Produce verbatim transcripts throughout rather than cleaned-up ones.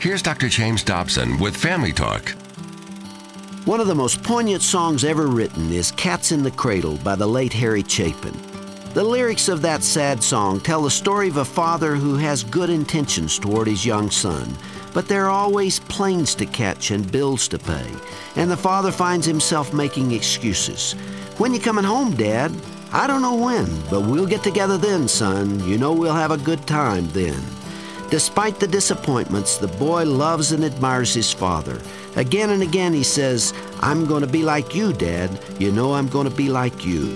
Here's Doctor James Dobson with Family Talk. One of the most poignant songs ever written is Cat's in the Cradle by the late Harry Chapin. The lyrics of that sad song tell the story of a father who has good intentions toward his young son, but there are always planes to catch and bills to pay, and the father finds himself making excuses. "When you coming home, Dad?" "I don't know when, but we'll get together then, son. You know we'll have a good time then." Despite the disappointments, the boy loves and admires his father. Again and again he says, "I'm going to be like you, Dad. You know I'm going to be like you."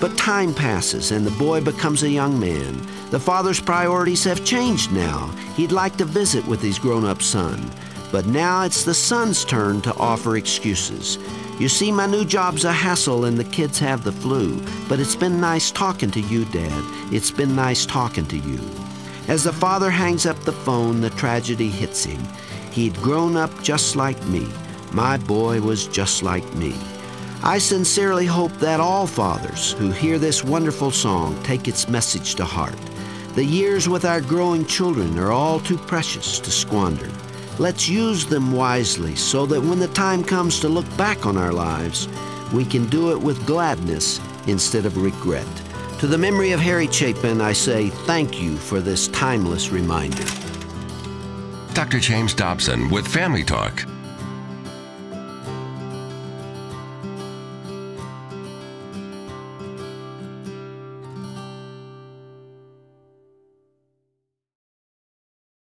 But time passes and the boy becomes a young man. The father's priorities have changed now. He'd like to visit with his grown-up son. But now it's the son's turn to offer excuses. "You see, my new job's a hassle and the kids have the flu, but it's been nice talking to you, Dad. It's been nice talking to you." As the father hangs up the phone, the tragedy hits him. "He'd grown up just like me. My boy was just like me." I sincerely hope that all fathers who hear this wonderful song take its message to heart. The years with our growing children are all too precious to squander. Let's use them wisely so that when the time comes to look back on our lives, we can do it with gladness instead of regret. To the memory of Harry Chapin, I say thank you for this timeless reminder. Doctor James Dobson with Family Talk.